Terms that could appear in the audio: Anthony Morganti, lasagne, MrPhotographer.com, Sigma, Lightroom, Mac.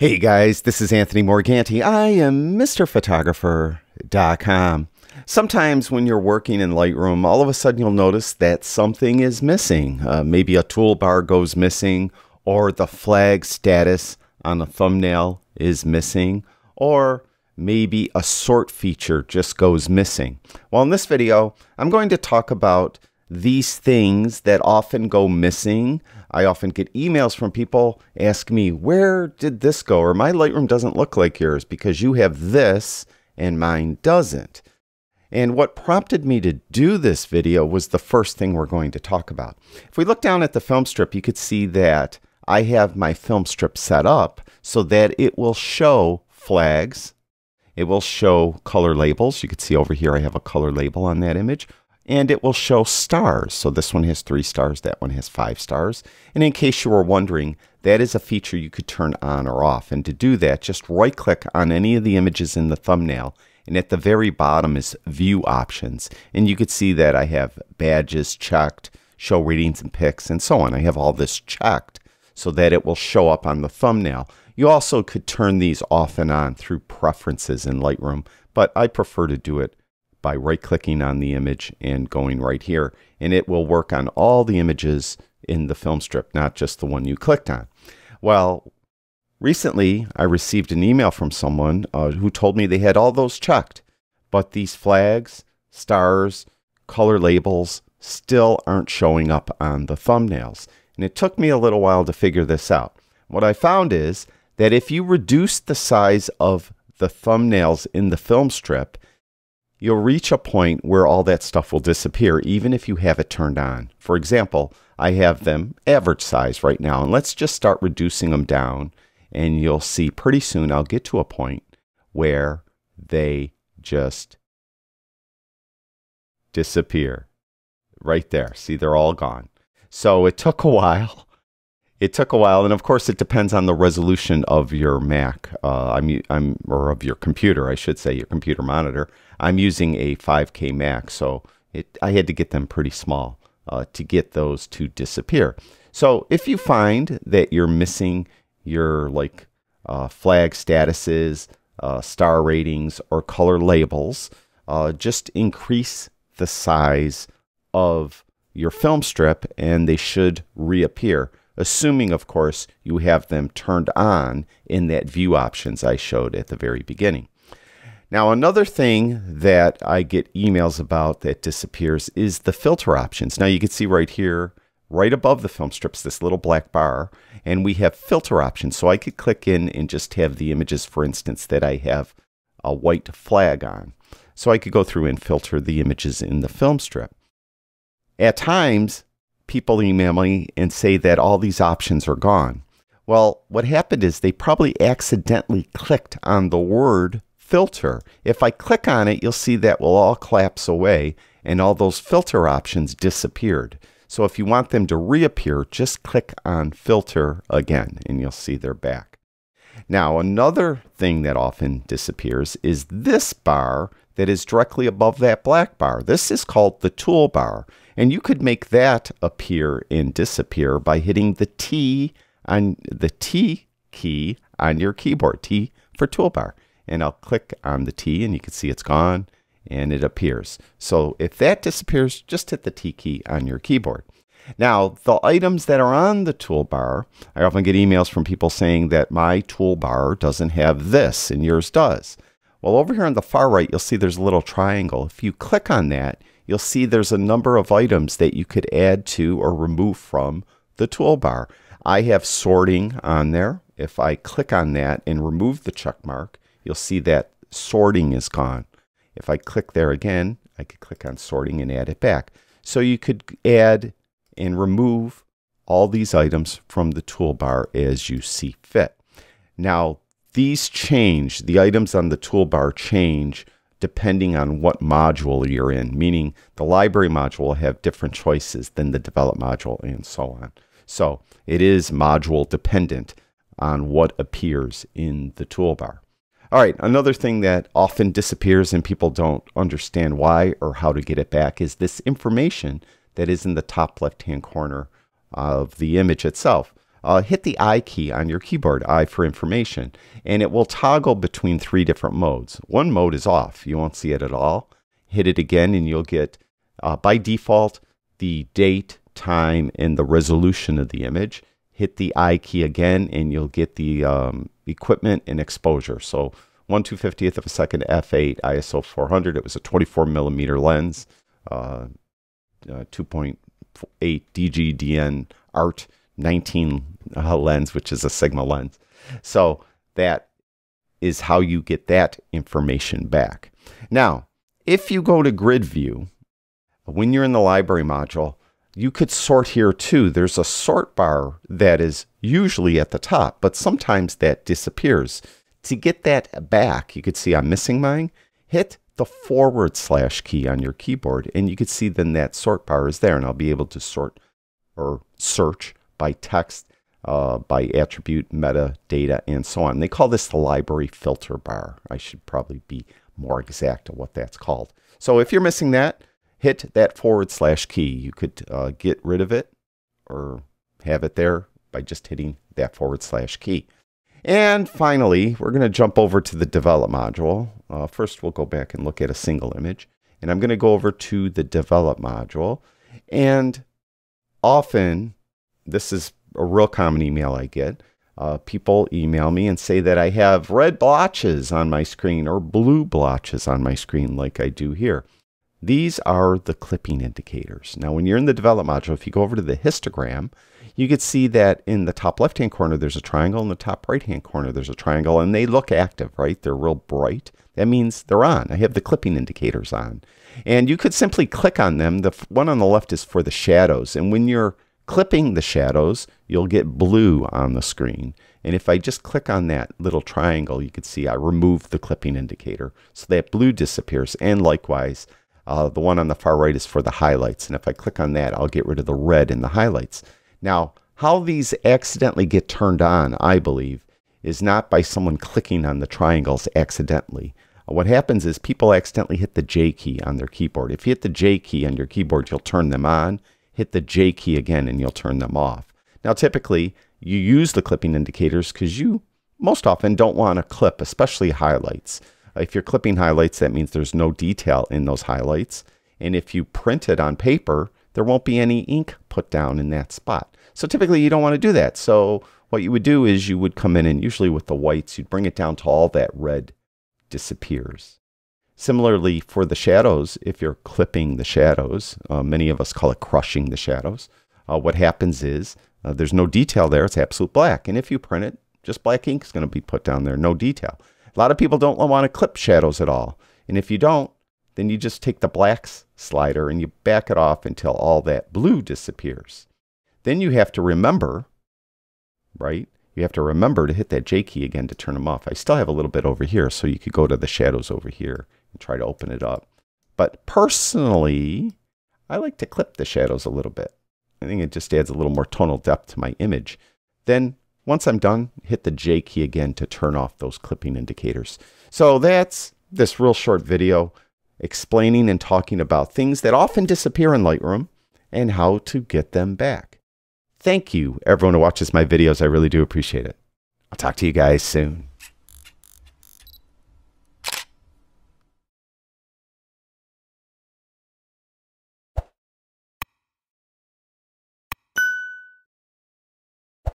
Hey guys, this is Anthony Morganti. I am MrPhotographer.com. Sometimes when you're working in Lightroom, all of a sudden you'll notice that something is missing. Maybe a toolbar goes missing, or the flag status on the thumbnail is missing, or maybe a sort feature just goes missing. Well, in this video, I'm going to talk about these things that often go missing. I often get emails from people asking me, where did this go? Or my Lightroom doesn't look like yours because you have this and mine doesn't. And what prompted me to do this video was the first thing we're going to talk about. If we look down at the film strip, you could see that I have my film strip set up so that it will show flags. It will show color labels. You can see over here I have a color label on that image. And it will show stars. So this one has 3 stars, that one has 5 stars. And in case you were wondering, that is a feature you could turn on or off. And to do that, just right-click on any of the images in the thumbnail. And at the very bottom is View Options. And you could see that I have badges checked, show ratings and pics, and so on. I have all this checked so that it will show up on the thumbnail. You also could turn these off and on through preferences in Lightroom, but I prefer to do it by right-clicking on the image and going right here. And it will work on all the images in the film strip, not just the one you clicked on. Well, recently I received an email from someone who told me they had all those checked, but these flags, stars, color labels still aren't showing up on the thumbnails. And it took me a little while to figure this out. What I found is that if you reduce the size of the thumbnails in the film strip, you'll reach a point where all that stuff will disappear, even if you have it turned on. For example, I have them average size right now, and let's just start reducing them down, and you'll see pretty soon I'll get to a point where they just disappear. Right there. See, they're all gone. So it took a while. It took a while, and of course it depends on the resolution of your Mac, or of your computer, I should say, your computer monitor. I'm using a 5K Mac, so I had to get them pretty small to get those to disappear. So if you find that you're missing your flag statuses, star ratings, or color labels, just increase the size of your film strip and they should reappear. Assuming, of course, you have them turned on in that View Options I showed at the very beginning. Now, another thing that I get emails about that disappears is the filter options. Now, you can see right here, right above the film strips, this little black bar, and we have filter options. So I could click in and just have the images, for instance, that I have a white flag on. So I could go through and filter the images in the film strip. At times, people email me and say that all these options are gone. Well, what happened is they probably accidentally clicked on the word filter. If I click on it, you'll see that will all collapse away and all those filter options disappeared. So if you want them to reappear, just click on filter again and you'll see they're back. Now, another thing that often disappears is this bar that is directly above that black bar. This is called the toolbar. And you could make that appear and disappear by hitting the T key on your keyboard. T for toolbar. And I'll click on the T and you can see it's gone and it appears. So if that disappears, just hit the T key on your keyboard. Now, the items that are on the toolbar, I often get emails from people saying that my toolbar doesn't have this and yours does. Well, over here on the far right, you'll see there's a little triangle. If you click on that, you'll see there's a number of items that you could add to or remove from the toolbar. I have sorting on there. If I click on that and remove the check mark, you'll see that sorting is gone. If I click there again, I could click on sorting and add it back. So you could add and remove all these items from the toolbar as you see fit. Now, these change, the items on the toolbar change depending on what module you're in, meaning the library module will have different choices than the develop module and so on. So it is module dependent on what appears in the toolbar. All right, another thing that often disappears and people don't understand why or how to get it back is this information that is in the top left-hand corner of the image itself. hit the I key on your keyboard, I for information, and it will toggle between three different modes. One mode is off, you won't see it at all. Hit it again and you'll get, by default, the date, time, and the resolution of the image. Hit the I key again and you'll get the equipment and exposure. So 1/250th of a second, f8, ISO 400. It was a 24 millimeter lens, 2.8 DGDN art 19 lens, which is a Sigma lens. So that is how you get that information back. Now, if you go to grid view, when you're in the library module, you could sort here too. There's a sort bar that is usually at the top, but sometimes that disappears. To get that back, you could see I'm missing mine. Hit the / key on your keyboard and you could see then that sort bar is there, and I'll be able to sort or search by text, by attribute, metadata, and so on. They call this the library filter bar. I should probably be more exact on what that's called. So if you're missing that, hit that / key. You could get rid of it or have it there by just hitting that / key. And finally, we're going to jump over to the develop module. First, we'll go back and look at a single image. And I'm going to go over to the develop module. And often, this is a real common email I get. People email me and say that I have red blotches on my screen or blue blotches on my screen like I do here. These are the clipping indicators. Now, when you're in the develop module, if you go over to the histogram, you can see that in the top left-hand corner, there's a triangle. In the top right-hand corner, there's a triangle. And they look active, right? They're real bright. That means they're on. I have the clipping indicators on. And you could simply click on them. The one on the left is for the shadows. And when you're clipping the shadows, you'll get blue on the screen. And if I just click on that little triangle, you can see I removed the clipping indicator. So that blue disappears. And likewise, the one on the far right is for the highlights. And if I click on that, I'll get rid of the red in the highlights. Now, how these accidentally get turned on, I believe, is not by someone clicking on the triangles accidentally. What happens is people accidentally hit the J key on their keyboard. If you hit the J key on your keyboard, you'll turn them on. Hit the J key again and you'll turn them off. Now, typically, you use the clipping indicators because you most often don't want to clip, especially highlights. If you're clipping highlights, that means there's no detail in those highlights. And if you print it on paper, there won't be any ink put down in that spot. So typically you don't want to do that. So what you would do is you would come in and usually with the whites, you'd bring it down till all that red disappears. Similarly for the shadows, if you're clipping the shadows, many of us call it crushing the shadows. What happens is there's no detail there. It's absolute black. And if you print it, just black ink is going to be put down there. No detail. A lot of people don't want to clip shadows at all. And if you don't, then you just take the blacks slider and you back it off until all that blue disappears. Then you have to remember, right? You have to remember to hit that J key again to turn them off. I still have a little bit over here, so you could go to the shadows over here and try to open it up. But personally, I like to clip the shadows a little bit. I think it just adds a little more tonal depth to my image. Then once I'm done, hit the J key again to turn off those clipping indicators. So that's this real short video explaining and talking about things that often disappear in Lightroom and how to get them back. Thank you, everyone who watches my videos. I really do appreciate it. I'll talk to you guys soon.